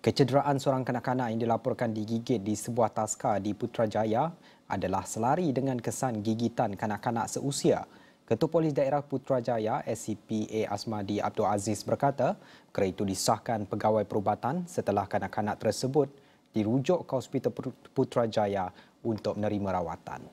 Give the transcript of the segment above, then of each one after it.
Kecederaan seorang kanak-kanak yang dilaporkan digigit di sebuah taska di Putrajaya adalah selari dengan kesan gigitan kanak-kanak seusia. Ketua Polis Daerah Putrajaya ACP Asmadi Abdul Aziz berkata, perkara itu disahkan pegawai perubatan setelah kanak-kanak tersebut dirujuk ke Hospital Putrajaya untuk menerima rawatan.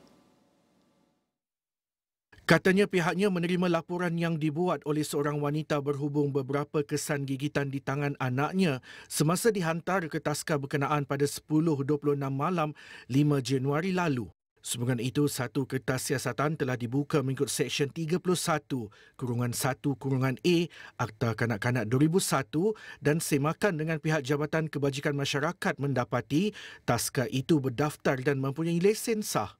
Katanya pihaknya menerima laporan yang dibuat oleh seorang wanita berhubung beberapa kesan gigitan di tangan anaknya semasa dihantar ke taska berkenaan pada 10.26 malam 5 Januari lalu. Sempena itu, satu kertas siasatan telah dibuka mengikut Seksyen 31/1/A Akta Kanak-Kanak 2001 dan semakan dengan pihak Jabatan Kebajikan Masyarakat mendapati taska itu berdaftar dan mempunyai lesen sah.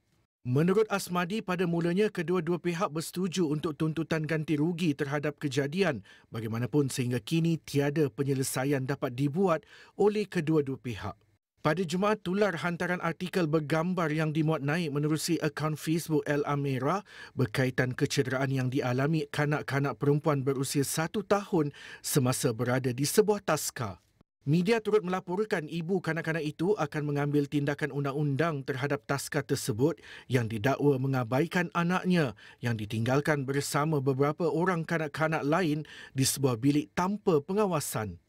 Menurut Asmadi, pada mulanya kedua-dua pihak bersetuju untuk tuntutan ganti rugi terhadap kejadian, bagaimanapun sehingga kini tiada penyelesaian dapat dibuat oleh kedua-dua pihak. Pada Jumaat, tular hantaran artikel bergambar yang dimuat naik menerusi akaun Facebook Al-Amira berkaitan kecederaan yang dialami kanak-kanak perempuan berusia 1 tahun semasa berada di sebuah taska. Media turut melaporkan ibu kanak-kanak itu akan mengambil tindakan undang-undang terhadap taska tersebut yang didakwa mengabaikan anaknya yang ditinggalkan bersama beberapa orang kanak-kanak lain di sebuah bilik tanpa pengawasan.